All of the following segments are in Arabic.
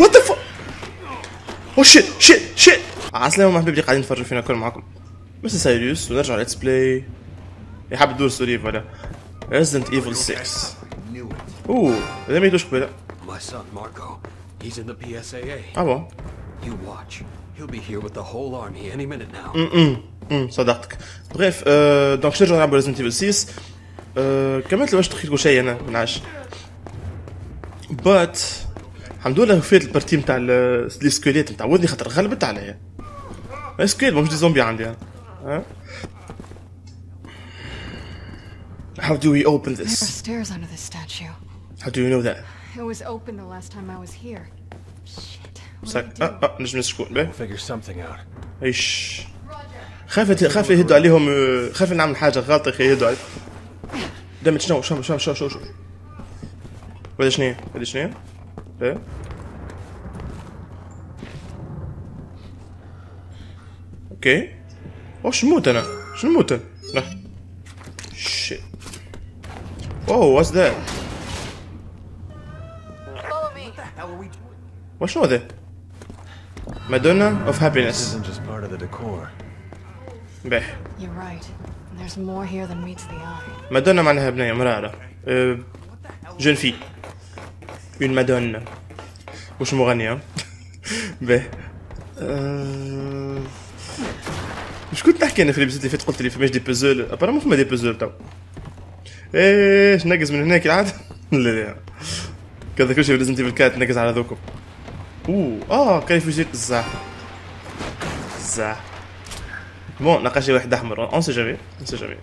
What the fuck? Oh shit shit shit. عسلامة ومرحبا بكم قاعدين نتفرجوا فينا الكل معاكم بس سيريوس ونرجع ليتس بلاي. يحب الدور سوري ولا Resident Evil 6. اوه هذا ما يدوش قبيله. My son Marco, he's in the PSAA. اه You watch. He'll be here with the whole army any minute now. صدقتك. بريف دونك نرجعوا نلعبوا Resident Evil 6. كملت واش تخيلوا شيء انا منعش. But الحمد لله وفيت البارتي نتاع السكيليت نتاع ودني خاطر غلبت عليا. السكيليت مش دي زومبي عندي انا. How do we open this? There are stairs under this statue. How do you know that? It was open the last time I was here. Shit. نجم نسكت به. Figure something out. ايش. خاف يهدوا عليهم خاف نعمل حاجة غلطة خي يهدوا عليهم. دمت شنو شو. ولا شنو؟ ايه. اوكي. واش نموت انا؟ شنو نموت انا؟ لا. Shit. Whoa, what's that? Follow me. What the hell are we doing? What's wrong with it? Madonna of happiness. This isn't just part of the decor. Beh. You're right. There's more here than meets the eye. Madonna معناها بنية مرأة. جون في. Une Madonna. وش مغنية؟ باه. مش كنت نحكي انا في الابيزود اللي فات قلت لي فماش دي بوزول، ابارامون فما دي بوزول تو. ايه نقز من هناك العاده؟ لا لا. كان ذاك الشيء في ريزنت ايفل 4 نقز على ذوكم. اوه كان يفوجيك الزاح. الزاح. بون نلقى شي واحد احمر، اون سي جافي، اون سي جافي.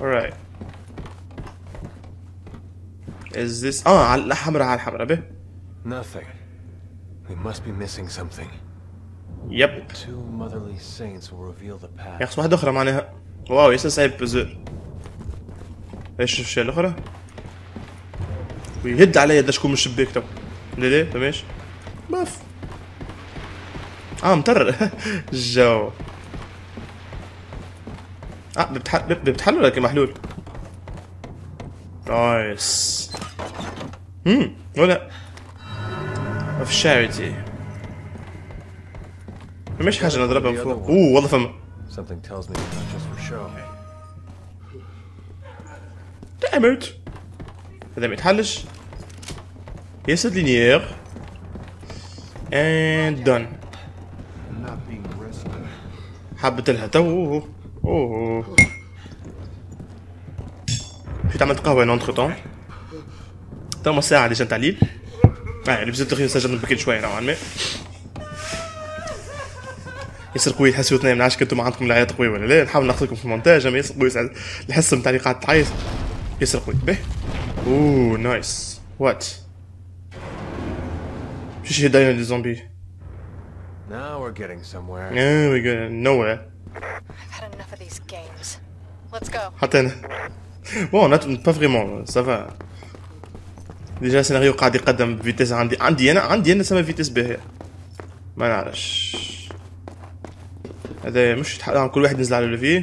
alright. Is this على الحمراء به؟ Nothing. We must be missing something. Yep. Two motherly saints will reveal the path. يا أخي واحدة أخرى معناها. واو ياسر صعيب بزر. إيش الشيء الأخرى؟ ويهد عليا دا شكون من الشباك تو. ليه فماش؟ باف. مطر الجو. بيتحل ولا كي محلول؟ نايس. ولا of charity. مش حاجة نضربها من فوق. والله فما. Something tells me it's not just for show. Damn it. هذا ما يتحلش. Yes, linear. And done. حبت لها تو. مشيت عملت قهوة أنا أونتخ تون. تو ساعة ديجا نتاع الليل. يعني بزيد الأخير سجلنا بكيت شوية نوعا ما. ياسر قوي الحس وثنايا ما نعرفش كنتم عندكم العياط قوي ولا لا، نحاول ناخذكم في المونتاج أما ياسر قوي الحس نتاع اللي قاعد تعيط ياسر قوي. باهي. اوه نايس. وات؟ مشيش يدينا لي زومبي. Now we're getting somewhere. Yeah, we're getting nowhere. I've had enough of these games. Let's go. حتى أنا. بون با فريمون سافا. ديجا السيناريو قاعد يقدم بفيتيس عندي انا سما فيتيس باهية ما نعرفش هذا مش كل واحد ينزل على لوفي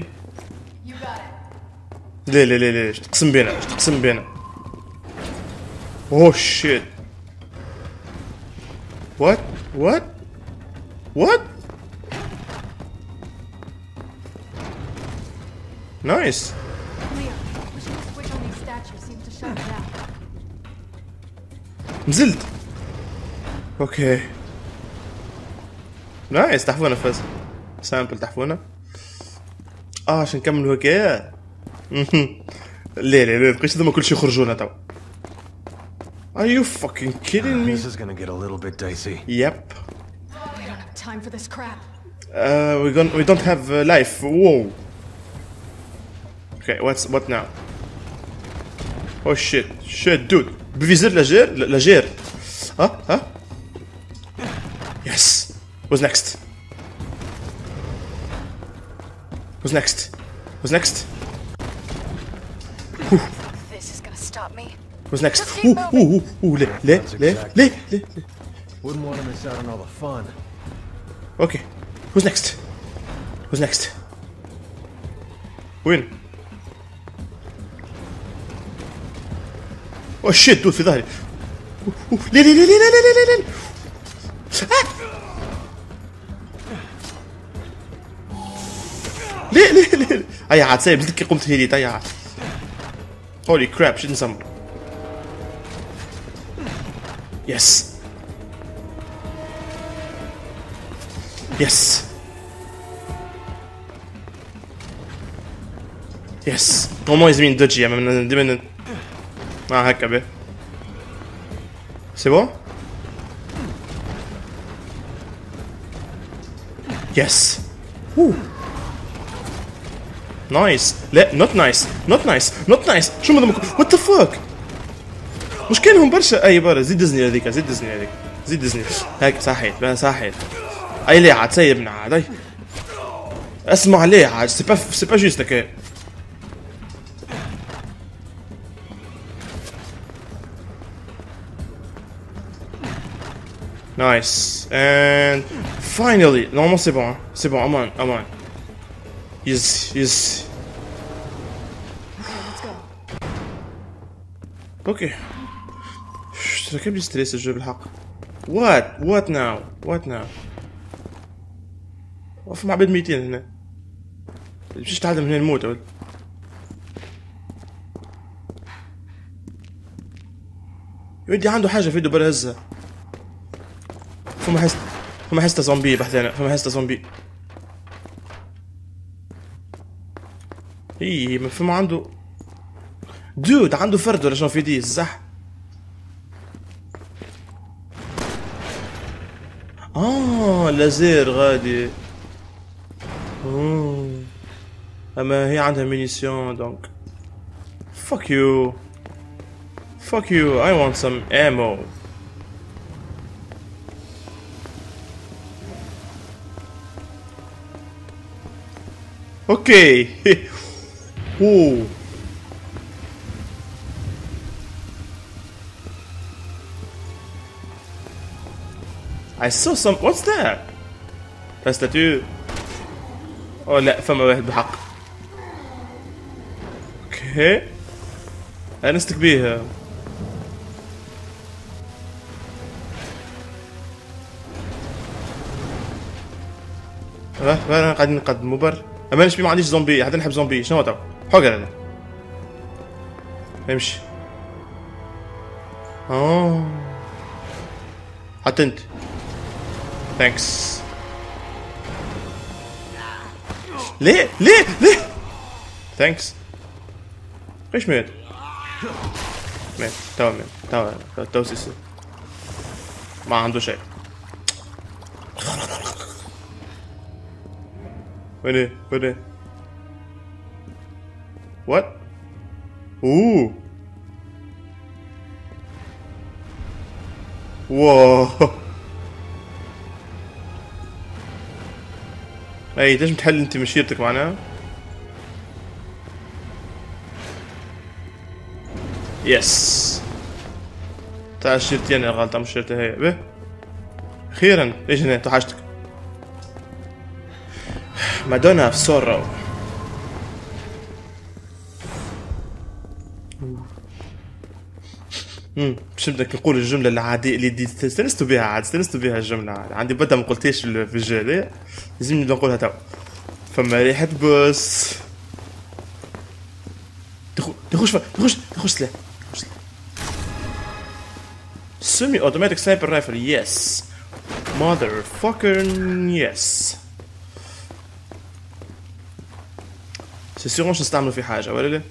لا لا لا لا تقسم بينا اوه شيت وات نايس نزلت اوكي نايس تحفونه فاز سامبل تحفونه باش نكملوا هكا لا بقيتش ذوما كلشي يخرجوا لنا تو Are you fucking kidding me? This is gonna get a little bit dicey. Yep. We don't have time for this crap. We don't have life. Whoa. Okay, what now? Oh shit dude. بفيزير لاجير ها يس واز نيكست لا اوكي واز نيكست وين Oh shit dude في ظهري. ليه ليه ليه ليه ليه ليه؟ ليه ليه ليه؟ أي عاد سايب كي قمت هيديت أي عاد. هولي كراب شنو نسمى؟ يس يس يس. طومو يزمين دوجي يا من دمن. هكا به. سي بون؟ يس. نايس. لا نوت نايس نوت نايس نوت نايس. شو مدامكم؟ وات ذا فاك؟ مش كانهم برشا. اي برا زيد دزني هذيك زيد دزني هذيك زيد دزني هاك. صحيت صحيت. اي ليه عاد سايبنا عاد. اي اسمع ليه عاد. سي با سي با جوست هكا. Nice and finally. Normalement c'est bon, hein? C'est bon. I'm on, I'm on. Yes, yes. Okay. Je suis stressé ce jeu, le hack. What? What now? What now? On fait ma bête meeting là. Je t'attends là le mot. يودي عنده حاجة في دبر هزة. فما حس فما حس زومبي بحث أنا. فما حس زومبي. إيه ما فما عنده دود عنده فرد ولا شنو في دي صح؟ لازير غادي. أما هي عندها مينيسيون دونك. Fuck you. Fuck you. I want some ammo. Okay. Ooh. I saw some. What's that? That's the two. Oh, لا فما واحد بحق. Okay. أنا نستك بيها. أنا قاعدين نقدموا برا. أما أنا ما عنديش زومبي، حتى نحب زومبي، شنو وضعه؟ حقر هذا. امشي. حتى أنت. ثانكس. ليه؟ ليه؟ ليه؟ ثانكس. إيش مات؟ مات، توا مات، توا توا سيسي. ما عنده شيء. وين ايه؟ وين ايه؟ وات؟ اوووه واو. اي تنجم تحل انت مشيرتك معناها؟ يس. تاع شيرتي انا غلطة مش شيرتها هي. به؟ أخيرا ايش هنا توحشتك. Madonna of sorrow. باش نبدا نقول الجملة العادية اللي استانست بها عاد استانست بها الجملة عاد. عندي بدها ما قلتهاش في الجالية لازمني نبدا نقولها توا. فما ريحة بوس. تخش سلاح سمي اوتوماتيك سنايبر رايفل. يس ماذر فاكرن. يس سي سيغون باش نستعملو في حاجة ولا لا؟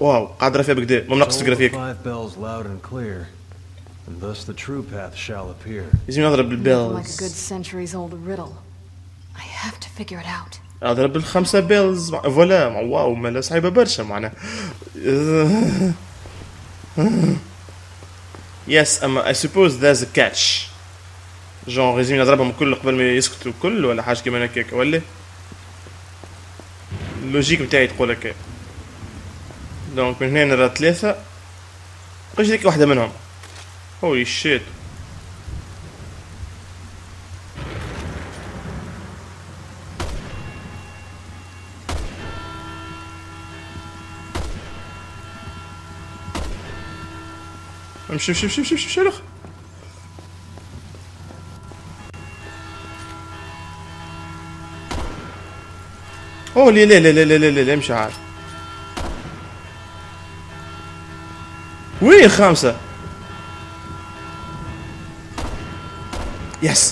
واو قاعد رافيها بكدا ما منقصش تقرا فيك. لازم نضرب بالبيلز. اضرب بالخمسة بيلز فوالا. واو مالا صعيبة برشا معناها. يس أما I suppose there's a catch. جون لازم نضربهم الكل قبل ما يسكتوا الكل ولا حاجة كيما هكاك ولا؟ اللوجيك بتاعي تقول هكا. دونك من هنا نرى ثلاثة مبقاش هذيك واحدة منهم. هولي شيت. Şif şif şif şif şif şif. اوه ليه ليه ليه ليه ليه ليه مش عارف وين خمسة يس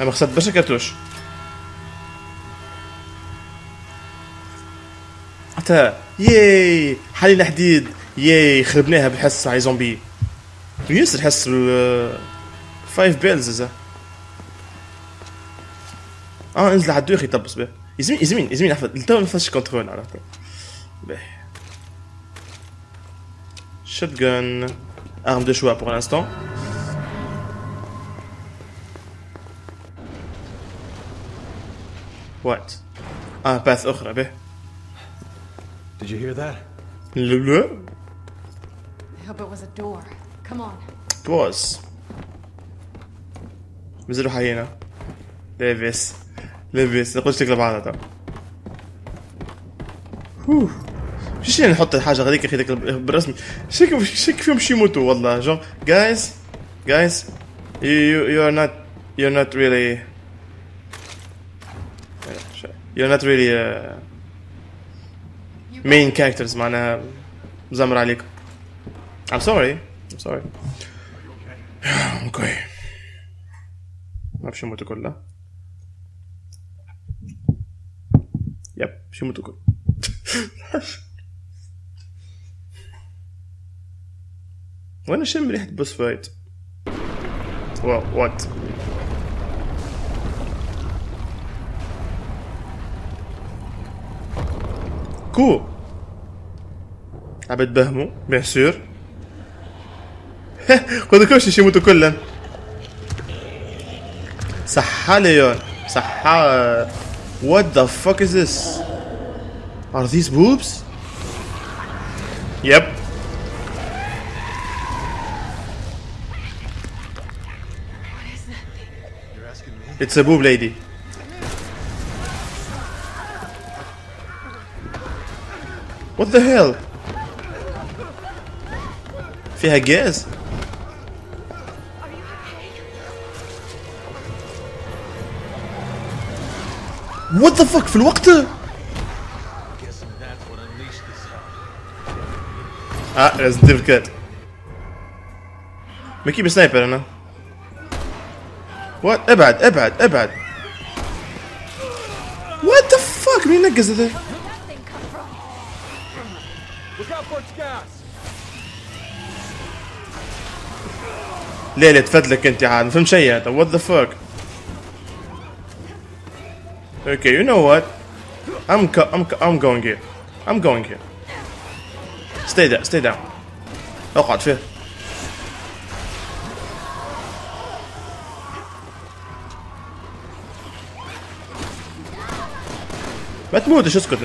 انا خسرت برشا كرتوش حتى ياي حلينا حديد ياي خربناها بالحس على زومبي ياسر حس فايف بيلز انزل على الدوخ يطبس به يزمين يزمين يزمين احفظ التو ما فاش كنترول عرفت به شوتغن arme de choix pour l'instant وات باث اخرى به Did you hear that? I hope it was a door. Come on. It was. بزرو حينا لاباس لاباس نقولش تقلب بعضها هوه مش يعني نحط الحاجة غاديك أخي تقلب بالرسمي شك فيهم شي يموتوا والله جو guys guys you're not really main characters معناها مزمر عليكم I'm sorry okay ما فيش يموتوا كلها ياب مش يموتوا كلها وانا شم ريحة بوس فايت واو وات كو عباد بهمو بيان سور قولكمش باش يموتوا كلهم صحة ليون صحة What the fuck is this? Are these boobs? Yep. What is that thing? You're asking me? It's a boob lady. What the hell? فيها جاز. What the fuck في الوقت؟ لازم ندير الكات. مكي بسنايبر أنا. وات ابعد ابعد ابعد. What the fuck مين نقز هذا؟ لا لا تفدلك أنت عاد ما فهمت شيء أنت وات ذا فاك. Okay, you know what? I'm going here. Stay down. اقعد فيه. ما تموتش اسكت انت.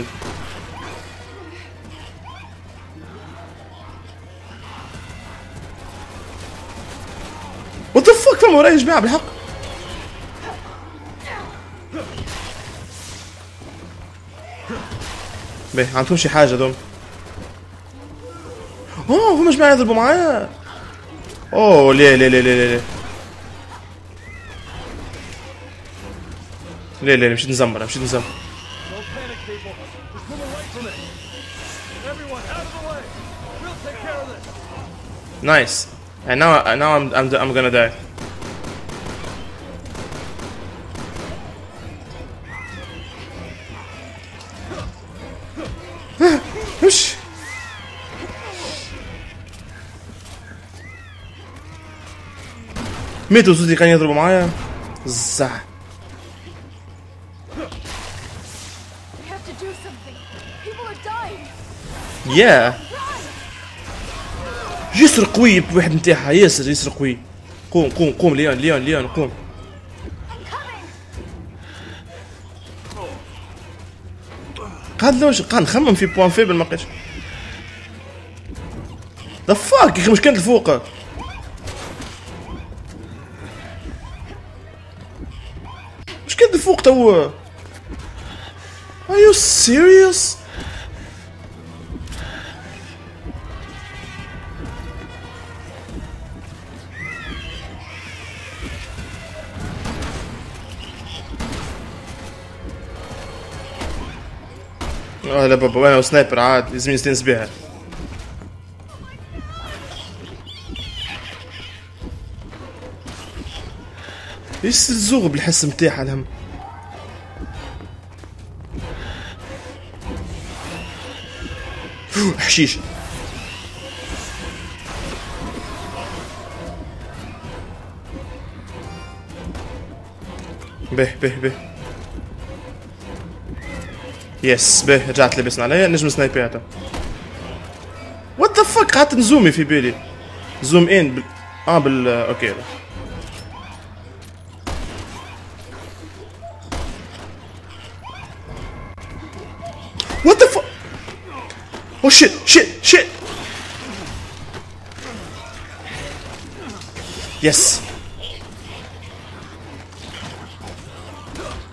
What the fuck فما ورايا يا جماعة بالحق؟ باهي عندهم شي حاجة هذوما هما جماعة يضربوا معايا اوه لا لا لا لا لا لا لا مشيت نزمر نايس and now I'm gonna die ميتوا زوزي كان يضربوا معايا زع يا ياسر قوي بواحد نتاعها ياسر قوي قوم ليون قوم قاعد لوش قاعد نخمم في بوان فيبل ملقيتش ذا فاك يا اخي مش كانت الفوق Are you serious? هلا بابا، وانا وسنايبر عاد لازم يستانس بيها. ايش الزوغ بالحس متاعها الهم؟ حشيش. به به به. يس به، رجعت لبسنا عليا نجم سنايبياتها. وات ذا فاك، قعدت نزومي في بالي. زوم ان بال اوكي. وات ذا فاك، او شيت شيت شيت. يس.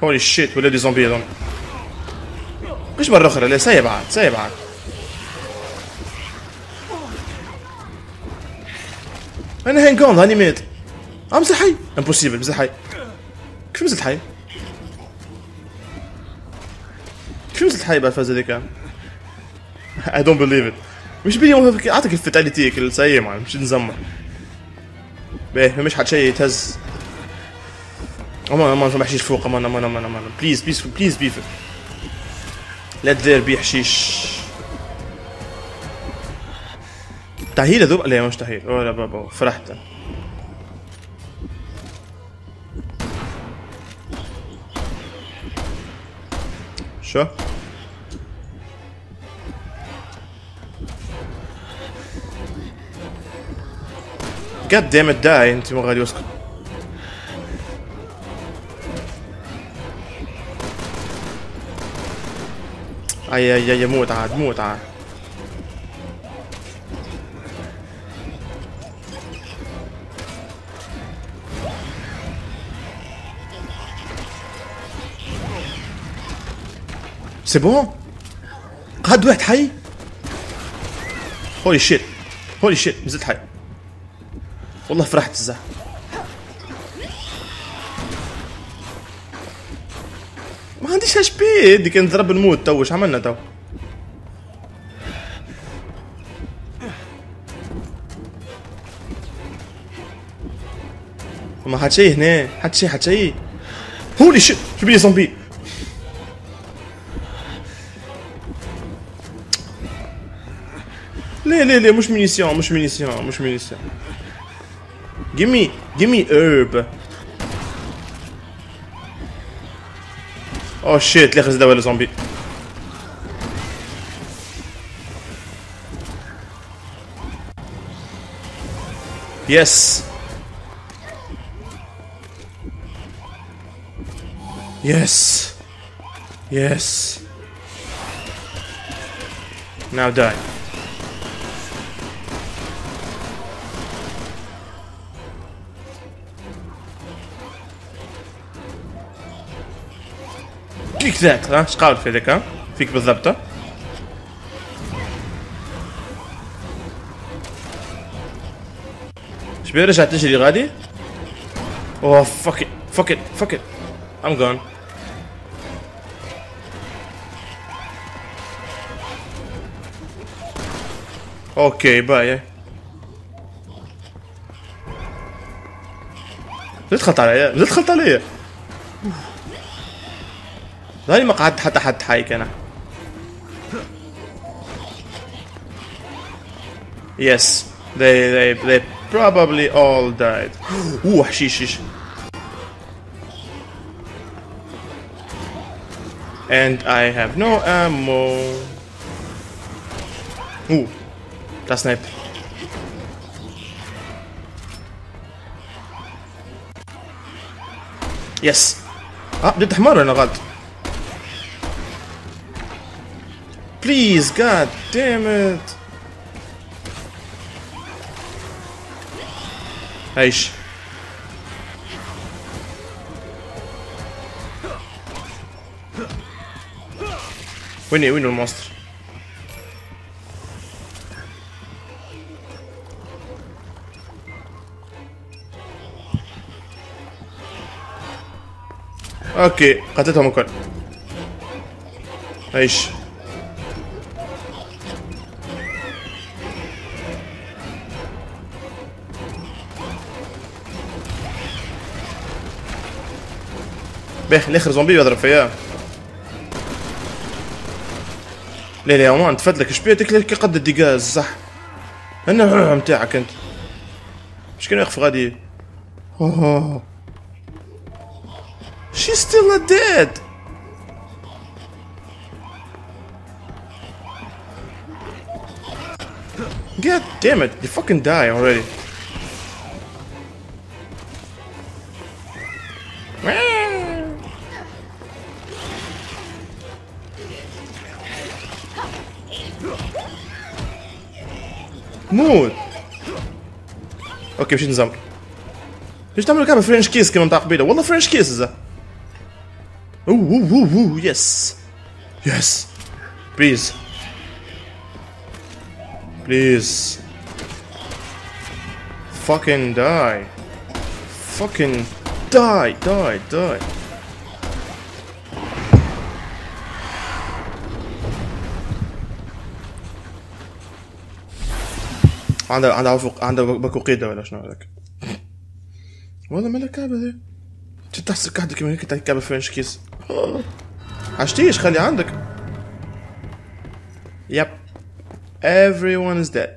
هولي شيت، ولا دي زومبي هذوما. مش مرة أخرى، لا سايب عاد، سايب عاد. أنا هانج أون، هاني مات. مازال حي، امبوسيبل مازال حي. كيف مازال حي؟ كيف مازال حي بالفاز هذيك؟ I don't believe it. مش بيا عطاك الفتاليتي هيك سايب معنا، مش نزمر. باهي مش حد شي يتهز. أمان ما حشيش فوق، أمان أمان أمان أمان. بليز بليز بليز بيف. لا تدير بيه حشيش. تهيل هذوما؟ لا مش تهيل، ولا بابا فرحت أنا. شو؟ God damn it die أنت مو غادي يسكت. اي اي اي موت عاد موت عاد. سي بون؟ قعد واحد حي؟ هولي شيت هولي شيت مازلت حي. والله فرحت الزهر. ما عنديش اش بي، دي كان ضرب نموت تو. واش عملنا تو؟ ما حد شي هنا، حد شي حد شي. هولي شيت شو بيه زومبي. لا لا لا مش مينيسيون مش مينيسيون مش مينيسيون. جيمي جيمي هرب. اوه شيت لا خز دواء للزومبي. يس يس يس. ناو داي. كيك ذاك ها شقاول في هذاك ها فيك بالضبط ها. شبيه رجعت تجري غادي. اوه فك فك فك ام جون. اوكي باي. زدت خلط عليا زدت خلط عليا. ظهري ما قعدت حتى حد حي كان. Yes, they probably all died. أوه حشيش. And I have no ammo. أوه ده سنايب. Yes. بديت أحمر أنا غلط. Please, God damn it! عيش. وين المونستر؟ اوكي قتلتهم الكل. عيش. باخي لاخر زومبي يضرب فيا. لا لا هو انت فاتلك شبيه تكلك قد الديكاز صح. انا نتاعك انت مش كان يخف غادي. اوه شي ستيل نوت ديد. God damn it, they fucking die already. موت. اوكي مشيت نزمر. ليش تعملوا كابا فرنش كيس كيما نتاع قبيله؟ والله فرنش كيس زعما. اوه اوه اوه يس يس بليز بليز فاكين داي فاكين داي داي داي. عندها فوق عندها باكو قيده ولا شنو هذاك؟ والله مالك كعبه ذي تحسك وحدك كيما هيك تاع كعبه فرنش كيس. عشتيش خلي عندك. يب everyone is dead.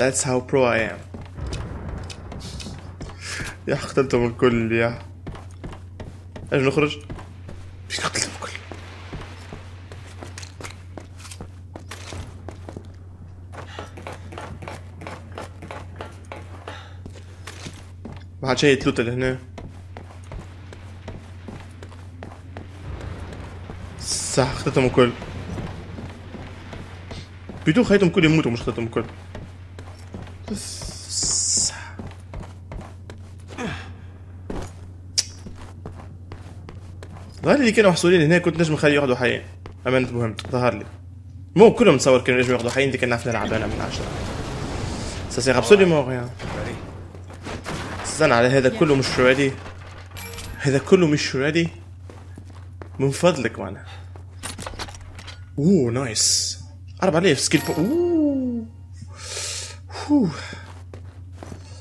That's how pro I am. يا قتلتهم الكل يا اجل نخرج. مش قتلتهم الكل. بعد شي يتلوت لهنا صح. قتلتهم الكل بدون خليتهم كل يموتوا. مش خليتهم كل ظهر لي كانوا محصولين هنا كنت نجم نخليه ياخذوا حيين. امانة مهمت ظهر لي مو كلهم نتصور كانوا نجم ياخذوا حيين. دي كان نعرف نلعب انا من 10 سا سيغ ابسوليومون غيان. استنى على هذا كله مش ريدي. هذا كله مش ريدي من فضلك معنا. اوه نايس 4000 سكيل بو. اوه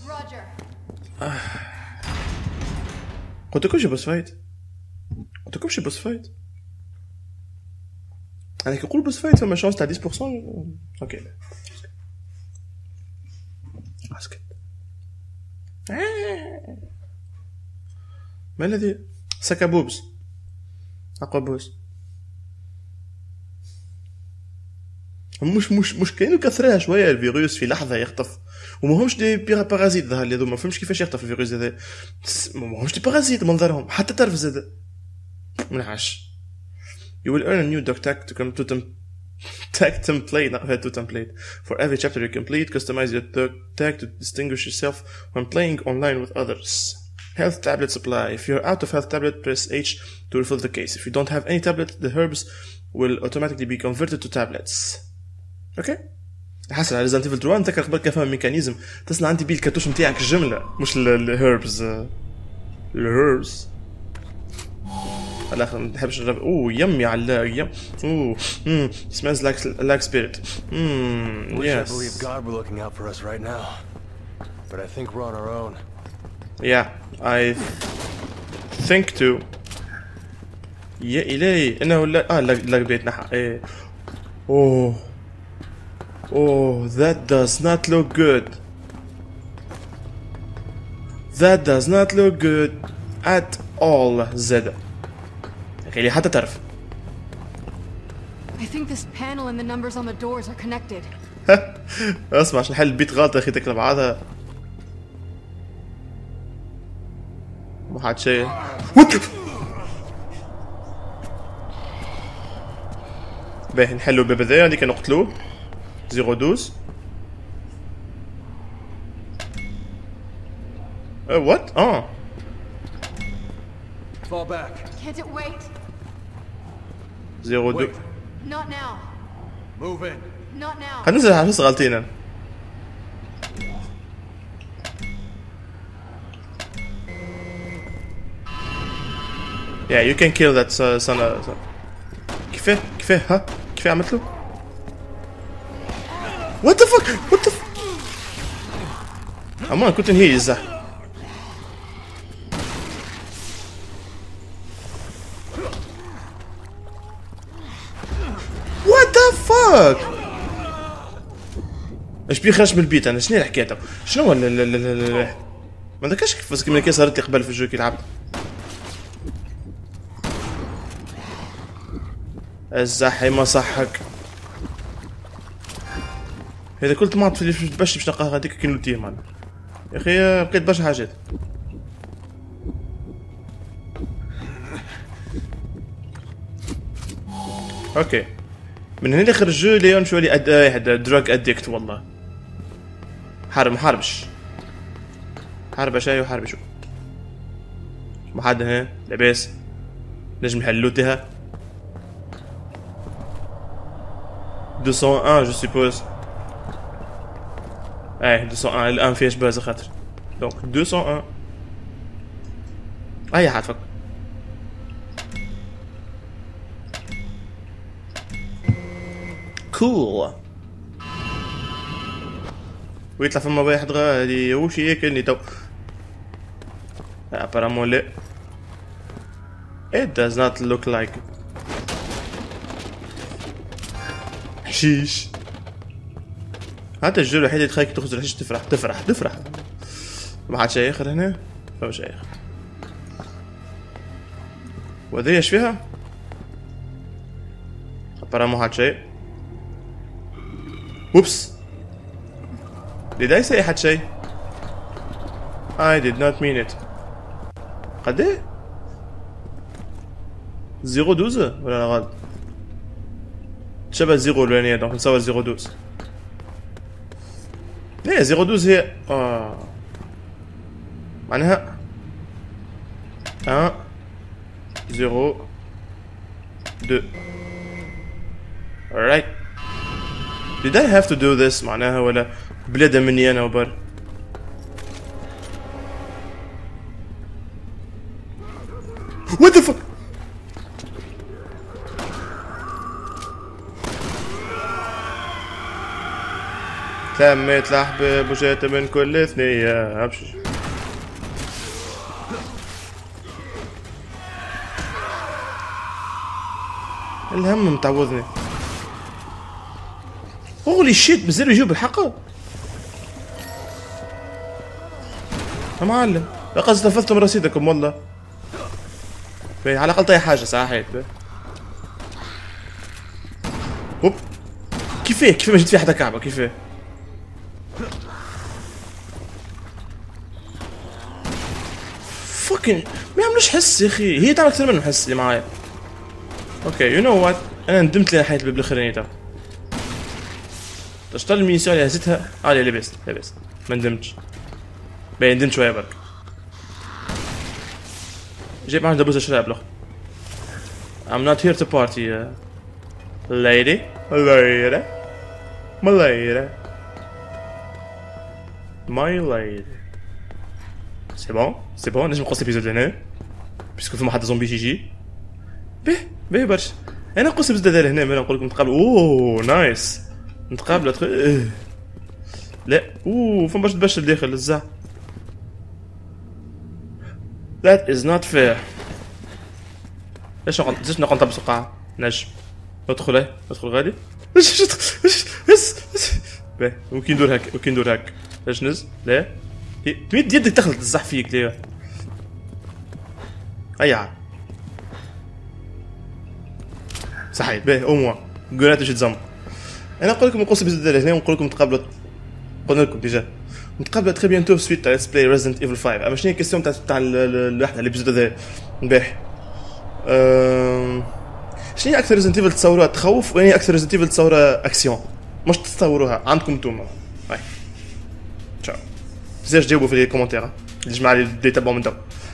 روجر قلتلكمش بوس فايت. قلتلكمش بوس فايت. انا كي نقول بوس فايت فما شانس تاع 10%. اوكي اسكت. ما الذي سكابوبس اقوبوس مش كاينو كثرها شويه. الفيروس في لحظه يخطف وماهمش دي بارازيت. ظهر لي هذوما ما فهمش كيفاش يخطف الفيروس هذا. ماهمش دي بارازيت منظرهم حتى ترفز هذا منعش. You will earn a new doc tag to come to tag template to template for every chapter you complete. Customize your doc tag to distinguish yourself when playing online with others. Health tablet supply. If you're out of health tablet, press H to refill the case. If you don't have any tablet, the herbs will automatically be converted to tablets. اوكي حصل على ريزيدنت ايفل 3. نتذكر قبل كان فما ميكانيزم تصنع انت بيه الكرتوش نتاعك الجمله مش الهيربز. الهيربز على الاخر ما نحبش نجرب. اوه يمي على يم. اوه سماز لايك سبيريت. يس يا اي ثينك تو. يا الهي انه لا لاك بيت نحى. ايه اوه Oh, that does not look good. That does not look good at all, Zed. Really, حتى تعرف. I think this panel and the numbers on the doors are connected. اسمع عشان حل البيت غلط يا أخي تكلم بعضها. ما حد شيء. باهي نحلوا الباب هذايا اللي كانوا قتلوه. 012 what? Oh. Fall back. Can't it wait? 02. Not now. Move in. Not now. هننزل على حس غلطينا. Yeah, you can kill that son. كيفاه كيفاه ها كيفاه عملتلو؟ What the fuck? What the fuck? Come on, couldn't hear you, Zah. فاك اش بي خرج من البيت انا شنو الحكايه تو شنو ما ذكرش كيفاش كيما كي صارت لي قبل في الجو كي لعبت الزحي ما صحك هذا كل طماط في البش باش نلقاه غاديك كي نولتيه معنا يا اخي بقيت برشا حاجات اوكي من هنا لاخر الجو ليون شوالي دراج اديكت والله حارب محاربش حارب شاي وحارب شو ما حد هنا لاباس نجم نحلوتها 201 جو سيبوز ايه 201 الان فيهاش باز خاطر دونك 201 اي حد فك كول ويطلع فما واحد غادي واش ياكلني تو ابارامون لا it does not look like حشيش حتى الجو الوحيد اللي تخليك تاخذ الحشيش تفرح تفرح تفرح ما عاد شي اخر هنا ما شي اخر وهذه اش فيها ابارامون عاد شي Whoops! Did I say Hachay? I did not mean it. What? 012? Or I'm wrong? It's about 0 the one, so let's say 012. No, 012 is. Ah. I mean, 1, 0, 2. All right. Did I have to do this معناها ولا بلادها مني أنا وبر What the fuck تمت لحبة بوجات من كل ثنية أبشر الهم متعوضني هولي شيت مازالوا يجيو بالحق يا معلم لقد استنفذتم رصيدكم والله على الاقل طايح حاجه صحيت هوب كيفاه كيفاه ما جيت في حدا كعبه كيفاه فوكين ما يعملوش حس يا اخي هي تعمل اكثر منهم حس اللي معايا اوكي يو نو وات انا ندمت لي نحيت الباب الاخراني تاعي اشتغل المينيسيون اللي هزتها علي لبست لبست ما ندمتش باين ندمت شويه برك جايب معاه دبوزه شراب لخر I'm not here to party lady lady my lady my lady c'est bon نجم نقص الابيزود هنا باسكو فما حتى زومبي جيجي بيه بيه برشا انا نقص الابيزود هنا ما نقول لكم تقابل اوه نايس نتقابلوا لا اوه فما باش تبشر داخل الزع That is not fair ليش نقعد نطبس القاعة نجم ندخل ايه ندخل غادي باهي وكي ندور هكا وكي ندور هكا باش نز لا تمد يدك تخلط الزح فيك لا أيا صحيت باهي أو موا قرات باش تزم انا نقول لكم القصه بزاف هنا ونقول لكم تقابلوا قلنا لكم ديجا نتقابلوا تري بيانتو سويت على بلاي ريزيدنت ايفل 5 اما شنو هي الكيسيون تاع الواحد على البزاف هذا امبارح شنو هي اكثر ريزيدنت ايفل تصورها تخوف وين هي اكثر ريزيدنت ايفل تصورها اكسيون مش تتصوروها عندكم نتوما هاي تشاو بزاف جاوبوا في الكومنتير الجماعه اللي تابعوا من تو